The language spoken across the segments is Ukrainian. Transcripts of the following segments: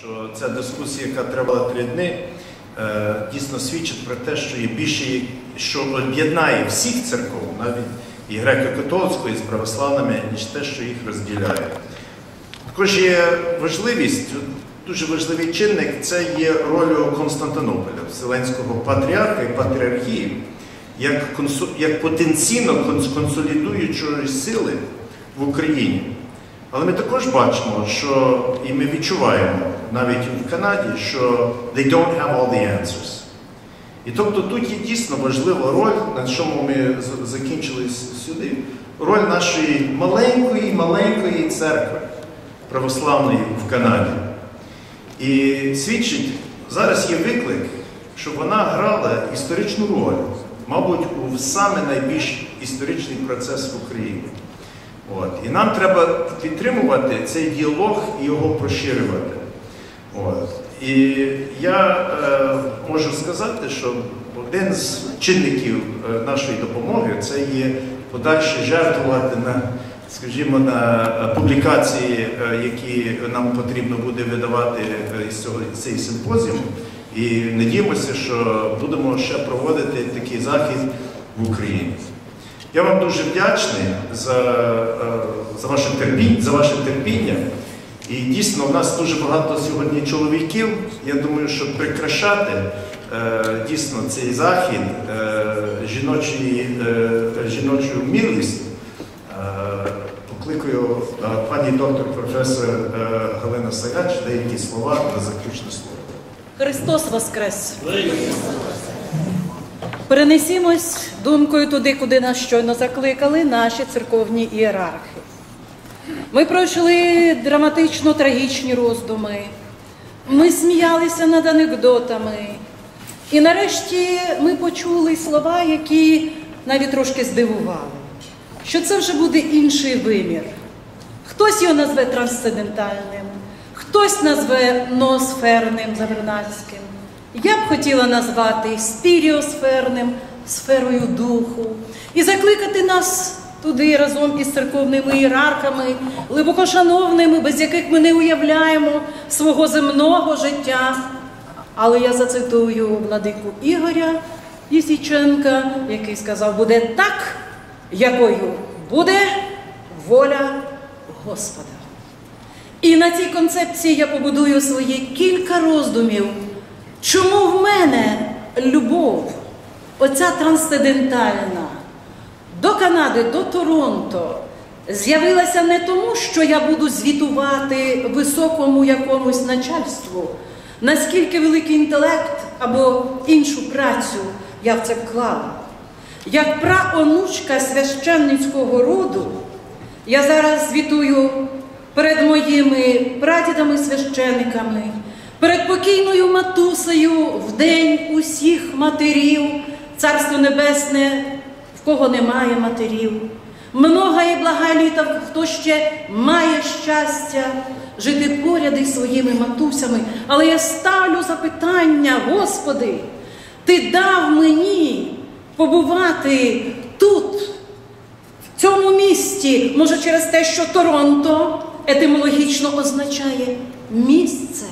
що ця дискусія, яка тривала 3 дні, дійсно свідчить про те, що є більше, що об'єднає всіх церков, навіть і греко-католицької, і з православними, ніж те, що їх розділяє. Також є важливість, дуже важливий чинник, це є роль Константинополя, Вселенського патріарха і патріархії, як потенційно консолідуючої сили в Україні. Але ми також бачимо, що, і ми відчуваємо, навіть в Канаді, що they don't have all the answers. І тобто тут є дійсно важлива роль, на чому ми закінчили сюди, роль нашої маленької церкви православної в Канаді. І свідчить, зараз є виклик, що вона грала історичну роль, мабуть, у саме найбільш історичний процес в Україні. І нам треба підтримувати цей діалог і його поширювати. І я можу сказати, що один з чинників нашої допомоги – це є подальші жертвувати на, скажімо, на публікації, які нам потрібно буде видавати з цього симпозіуму. І надіємося, що будемо ще проводити такий захід в Україні. Я вам дуже вдячний за ваше терпіння. І дійсно, в нас дуже багато сьогодні чоловіків. Я думаю, що прикрашати дійсно цей захід жіночою мілістю покликаю пані доктор професор Галина Сагач деякі слова на заключне слово. Христос Воскрес! Перенесімось думкою туди, куди нас щойно закликали наші церковні ієрархи. Ми пройшли драматично-трагічні роздуми, ми сміялися над анекдотами, і нарешті ми почули слова, які навіть трошки здивували, що це вже буде інший вимір. Хтось його назве трансцендентальним, хтось назве ноосферним, забернацьким. Я б хотіла назвати спіріосферним, сферою духу, і закликати нас туди разом із церковними ієрархами, глибокошановними, без яких ми не уявляємо свого земного життя. Але я зацитую владику Ігоря Ісіченка, який сказав: «Буде так, якою буде воля Господа». І на цій концепції я побудую свої кілька роздумів. Чому в мене любов, оця трансцендентальна, до Канади, до Торонто, з'явилася не тому, що я буду звітувати високому якомусь начальству, наскільки великий інтелект або іншу працю я в це вклала. Як праонучка священницького роду, я зараз звітую перед моїми прадідами-священниками, перед покійною матусею, в день усіх матерів, царство небесне, в кого немає матерів. Многоє благоліта, хто ще має щастя жити поряд із своїми матусями. Але я ставлю запитання: Господи, Ти дав мені побувати тут, в цьому місті, може через те, що Торонто етимологічно означає «місце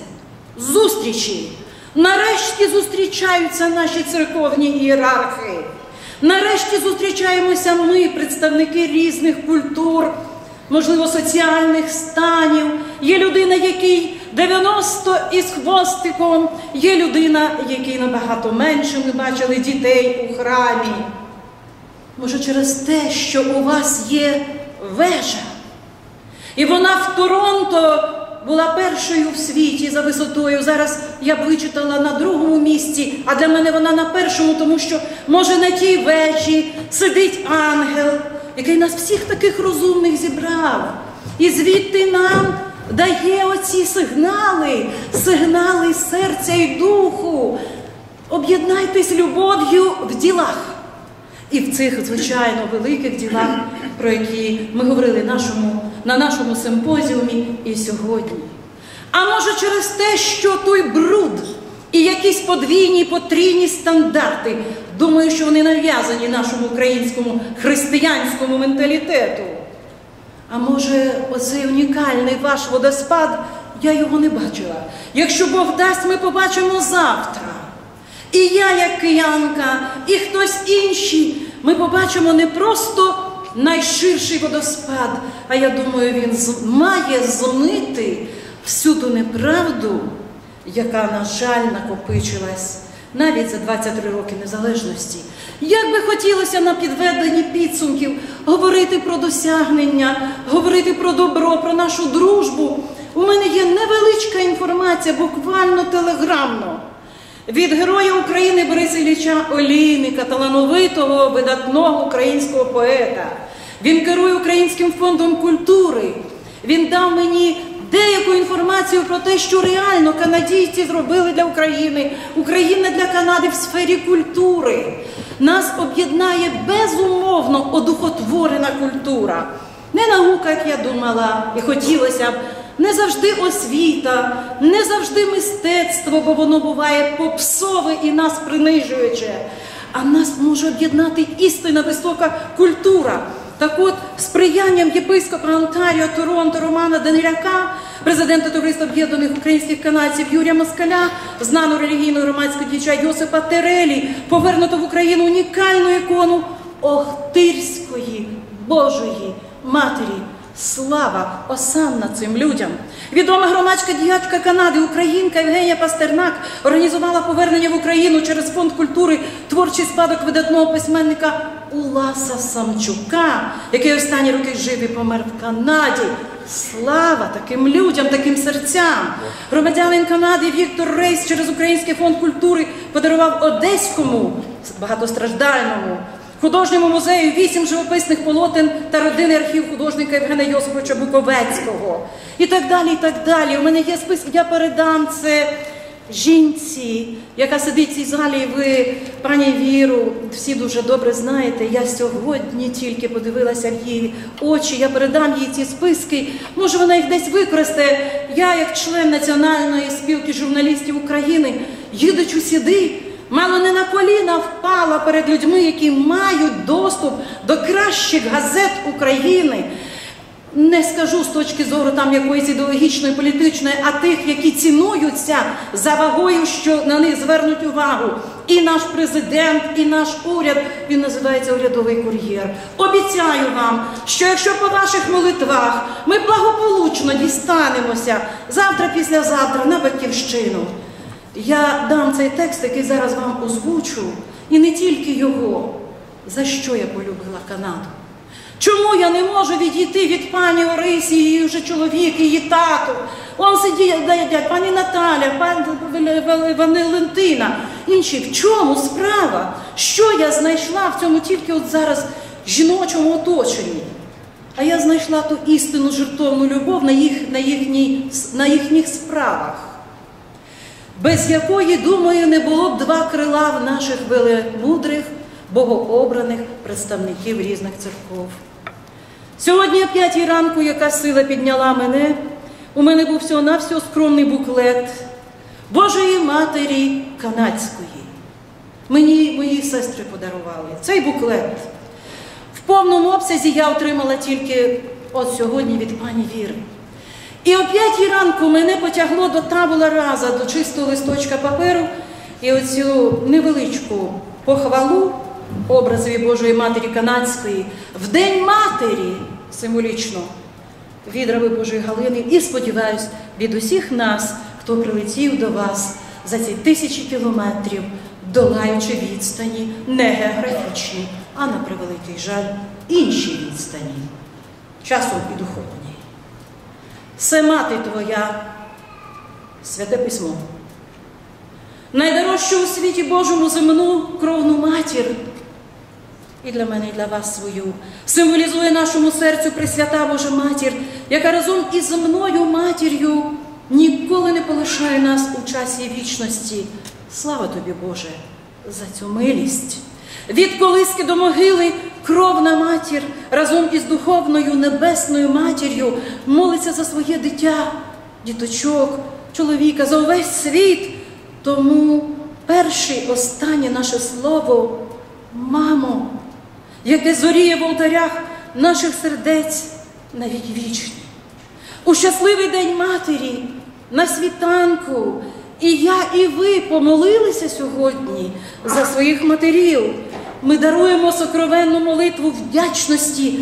зустрічі». Нарешті зустрічаються наші церковні ієрархи. Нарешті зустрічаємося ми, представники різних культур, можливо, соціальних станів. Є людина, який 90 із хвостиком, є людина, який набагато менше. Ми бачили дітей у храмі. Може, через те, що у вас є вежа. І вона в Торонто була першою в світі за висотою. Зараз я б вичитала на 2-му місці, а для мене вона на 1-му, тому що, може, на тій вежі сидить ангел, який нас всіх таких розумних зібрав. І звідти нам дає оці сигнали, сигнали серця і духу. Об'єднайтесь любов'ю в ділах. І в цих, звичайно, великих ділах, про які ми говорили на нашому симпозіумі і сьогодні. А може через те, що той бруд і якісь подвійні, потрійні стандарти, думаю, що вони нав'язані нашому українському християнському менталітету. А може оцей унікальний ваш водоспад Я його не бачила. Якщо Бог дасть, ми побачимо завтра. І я, як киянка, і хтось інший. Ми побачимо не просто найширший водоспад, а я думаю, він має змити всю ту неправду, яка, на жаль, накопичилась навіть за 23 роки незалежності. Як би хотілося на підведенні підсумків говорити про досягнення, говорити про добро, про нашу дружбу. У мене є невеличка інформація, буквально телеграмно, від Героя України Бориса Ілліча Олійника, талановитого, видатного українського поета. Він керує Українським фондом культури. Він дав мені деяку інформацію про те, що реально канадійці зробили для України, Україна для Канади в сфері культури. Нас об'єднає безумовно одухотворена культура. Не наука, як я думала і хотілося б, не завжди освіта, не завжди мистецтво, бо воно буває попсове і нас принижуюче. А нас може об'єднати істинна висока культура. Так от, сприянням єпископа Онтаріо Торонто Романа Даниляка, президента Товариства об'єднаних українських канадців Юрія Москаля, знаного релігійного громадського діяча Йосипа Терелі, повернуто в Україну унікальну ікону Охтирської Божої Матері. Слава, осанна цим людям! Відома громадська діячка Канади, українка Євгенія Пастернак організувала повернення в Україну через Фонд культури творчий спадок видатного письменника Уласа Самчука, який останні роки жив і помер в Канаді. Слава таким людям, таким серцям! Громадянин Канади Віктор Рейс через Український фонд культури подарував одеському, багатостраждальному, художньому музею 8 живописних полотен та родинний архів художника Євгена Йосифовича Буковецького. І так далі, і так далі. У мене є список, я передам це жінці, яка сидить в цій залі, ви, пані Віру, всі дуже добре знаєте. Я сьогодні тільки подивилася в її очі, я передам їй ці списки. Може, вона їх десь використає. Я, як член Національної спілки журналістів України, їдучи сюди, мало не на коліна впала перед людьми, які мають доступ до кращих газет України. Не скажу з точки зору там якоїсь ідеологічної, політичної, а тих, які цінуються за вагою, що на них звернуть увагу. І наш президент, і наш уряд, він називається «Урядовий кур'єр». Обіцяю вам, що якщо по ваших молитвах ми благополучно дістанемося завтра-післязавтра на Батьківщину, я дам цей текст, який зараз вам озвучу, і не тільки його. За що я полюбила Канаду? Чому я не можу відійти від пані Орисі, її вже чоловік, її тату? Он сидять, пані Наталя, пані Валентина, інші. В чому справа? Що я знайшла в цьому тільки от зараз жіночому оточенні? А я знайшла ту істинну жертовну любов на їхніх справах, без якої, думаю, не було б два крила в наших велемудрих, богообраних представників різних церков. Сьогодні о 5-й ранку якась сила підняла мене. У мене був всього-навсього скромний буклет Божої Матері Канадської. Мені мої сестри подарували цей буклет. В повному обсязі я отримала тільки от сьогодні від пані Віри. І о 5-й ранку мене потягло до табула раса, до чистого листочка паперу, і оцю невеличку похвалу образові Божої Матері Канадської в День Матері символічно від раби Божої Галини і, сподіваюсь, від усіх нас, хто прилетів до вас за ці тисячі кілометрів, долаючи відстані не географічні, а, на превеликий жаль, інші відстані, часом і духовні. Це мати твоя, святе письмо. Найдорожчу у світі Божому земну кровну матір, і для мене, і для вас свою, символізує нашому серцю пресвята Божа Матір, яка разом із земною матір'ю ніколи не полишає нас у часі вічності. Слава тобі, Боже, за цю милість. Від колиски до могили кровна матір разом із духовною небесною матір'ю молиться за своє дитя, діточок, чоловіка, за увесь світ. Тому перше, останнє наше слово «Мамо», яке зоріє в алтарях наших сердець навіки вічні. У щасливий день матері на світанку. І я, і ви помолилися сьогодні за своїх матерів. Ми даруємо сокровенну молитву вдячності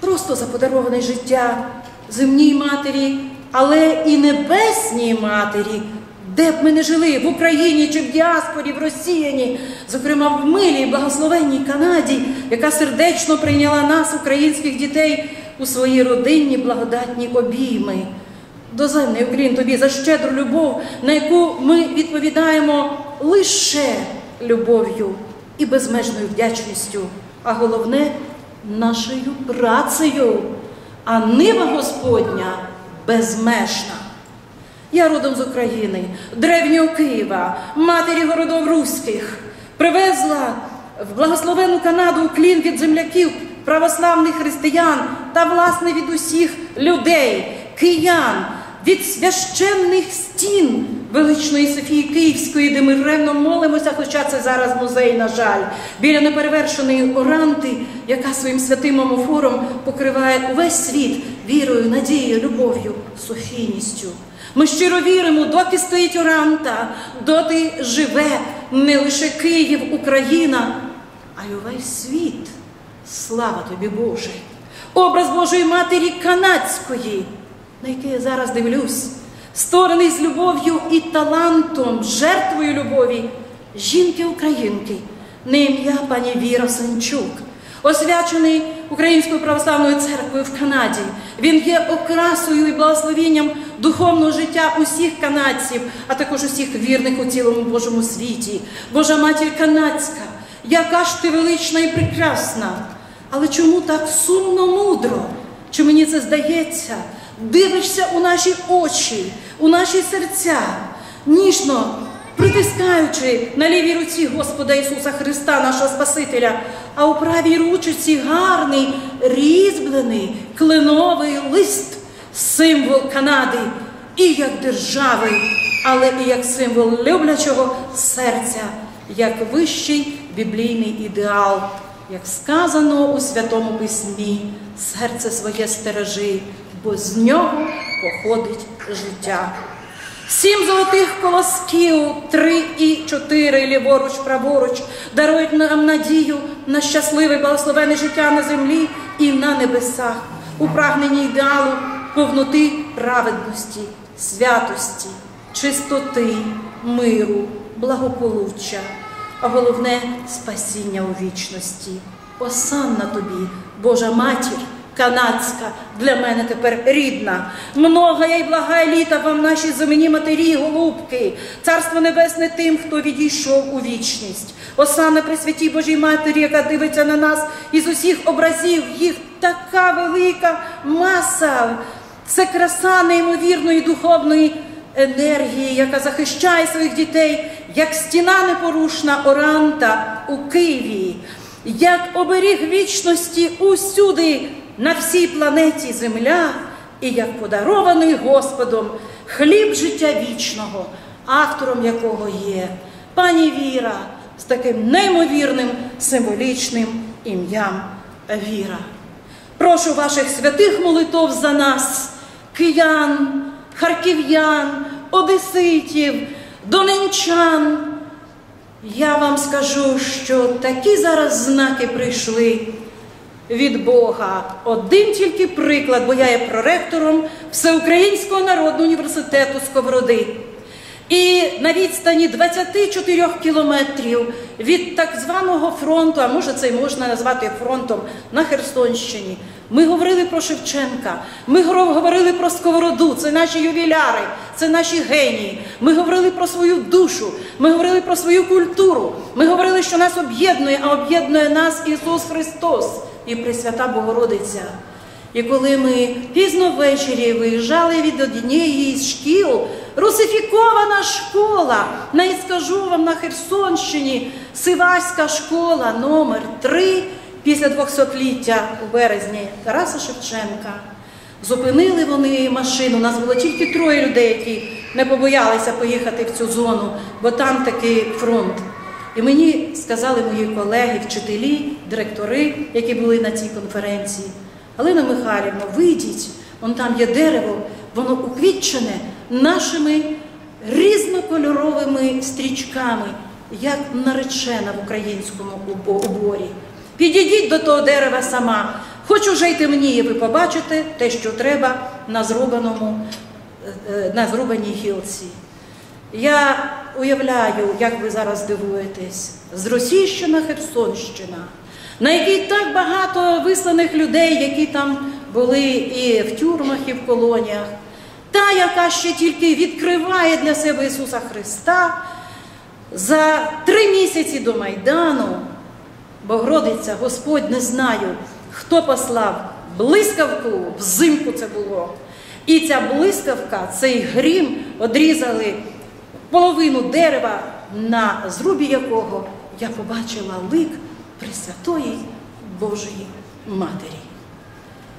просто за подароване життя земній матері, але і небесній матері, де б ми не жили, в Україні чи в діаспорі, в Росіяні, зокрема в милій, благословенній Канаді, яка сердечно прийняла нас, українських дітей, у свої родинні благодатні обійми. Доземний Україн, тобі за щедру любов, на яку ми відповідаємо лише любов'ю і безмежною вдячністю, а головне – нашою працею, а нива Господня безмежна. Я родом з України, древнього Києва, матері городов руських, привезла в благословену Канаду уклін від земляків, православних християн та, власне, від усіх людей, киян, від священних стін величної Софії Київської, де ми ревно молимося, хоча це зараз музей, на жаль, біля неперевершеної Оранти, яка своїм святим омофором покриває увесь світ вірою, надією, любов'ю, софійністю. Ми щиро віримо, доки стоїть Оранта, доти живе не лише Київ, Україна, а й увесь світ. Слава тобі, Боже! Образ Божої Матері Канадської, на який я зараз дивлюсь, створений з любов'ю і талантом, жертвою любові, жінки-українки, на ім'я пані Вера Санчук, освячений Українською православною церквою в Канаді. Він є окрасою і благословенням духовного життя усіх канадців, а також усіх вірних у цілому Божому світі. Божа Матір Канадська, яка ж ти велична і прекрасна, але чому так сумно мудро, чи мені це здається, дивишся у наші очі, у наші серця, ніжно притискаючи на лівій руці Господа Ісуса Христа, нашого Спасителя, а у правій ручці гарний, різьблений, кленовий лист, символ Канади і як держави, але і як символ люблячого серця, як вищий біблійний ідеал, як сказано у Святому Письмі, серце своє стережи, бо з нього походить життя. 7 золотих колосків, 3 і 4 ліворуч, праворуч, дарують нам надію на щасливе, благословене життя на землі і на небесах, у прагненні ідеалу повноти праведності, святості, чистоти, миру, благополуччя, а головне – спасіння у вічності. Осанна тобі, Божа Матір Канадська, для мене тепер рідна. Много я й благая літа вам, наші земні матері, голубки, царство небесне тим, хто відійшов у вічність. Осанна Пресвятій Божій Матері, яка дивиться на нас із усіх образів, їх така велика маса. Це краса неймовірної духовної енергії, яка захищає своїх дітей, як стіна непорушна Оранта у Києві, як оберіг вічності усюди, на всій планеті Земля, і як подарований Господом хліб життя вічного, автором якого є пані Віра з таким неймовірним символічним ім'ям Віра. Прошу ваших святих молитов за нас, киян, харків'ян, одеситів, донеччан. Я вам скажу, що такі зараз знаки прийшли від Бога. Один тільки приклад, бо я є проректором Всеукраїнського народного університету Сковороди. І на відстані 24 кілометрів від так званого фронту, а може це й можна назвати фронтом, на Херсонщині, ми говорили про Шевченка, ми говорили про Сковороду, це наші ювіляри, це наші генії. Ми говорили про свою душу, ми говорили про свою культуру, ми говорили, що нас об'єднує, а об'єднує нас Ісус Христос і Пресвята Богородиця. І коли ми пізно ввечері виїжджали від однієї з шкіл, русифікована школа, не скажу вам, на Херсонщині, Сиваська школа номер 3, після 200-ліття у березні Тараса Шевченка, зупинили вони машину, нас було тільки 3 людей, які не побоялися поїхати в цю зону, бо там такий фронт. І мені сказали мої колеги, вчителі, директори, які були на цій конференції: Галина Михайлівна, вийдіть, вон там є дерево, воно уквітчене, нашими різнокольоровими стрічками, як наречена в українському уборі. Підійдіть до того дерева сама, хоч уже й темніє, ви побачите те, що треба на зрубаній гілці. Я уявляю, як ви зараз дивуєтесь, зросійщена Херсонщина, на якій так багато висланих людей, які там були і в тюрмах, і в колоніях, та, яка ще тільки відкриває для себе Ісуса Христа, за 3 місяці до Майдану Богородиця, Господь, не знаю, хто послав блискавку, взимку це було, і ця блискавка, цей грім одрізали половину дерева, на зрубі якого я побачила лик Пресвятої Божої Матері.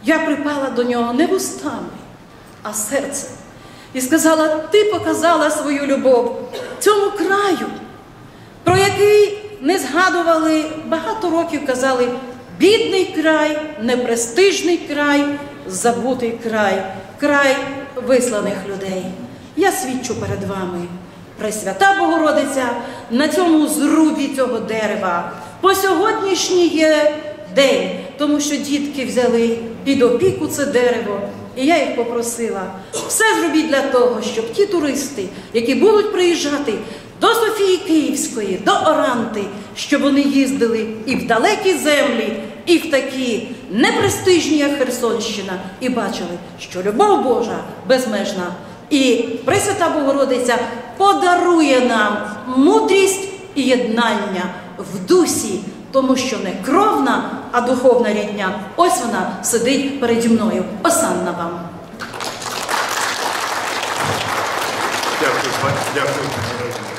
Я припала до нього не вустами, а серцем. І сказала: ти показала свою любов цьому краю, про який не згадували, багато років казали, бідний край, непрестижний край, забутий край, край висланих людей. Я свідчу перед вами, Пресвята Богородиця, на цьому зрубі цього дерева по сьогоднішній день, тому що дітки взяли під опіку це дерево, і я їх попросила, все зробіть для того, щоб ті туристи, які будуть приїжджати до Софії Київської, до Оранти, щоб вони їздили і в далекі землі, і в такі непрестижні, як Херсонщина, і бачили, що любов Божа безмежна. І Пресвята Богородиця подарує нам мудрість і єднання в дусі, тому що не кровна, а духовна рідня. Ось вона сидить переді мною. Осанна вам. Дякую.